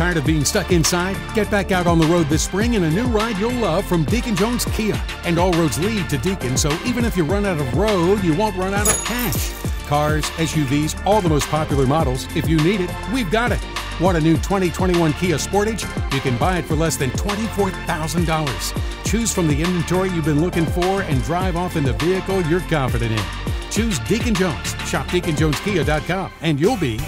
Tired of being stuck inside? Get back out on the road this spring in a new ride you'll love from Deacon Jones Kia. And all roads lead to Deacon, so even if you run out of road, you won't run out of cash. Cars, SUVs, all the most popular models. If you need it, we've got it. Want a new 2021 Kia Sportage? You can buy it for less than $24,000. Choose from the inventory you've been looking for and drive off in the vehicle you're confident in. Choose Deacon Jones. Shop DeaconJonesKia.com and you'll be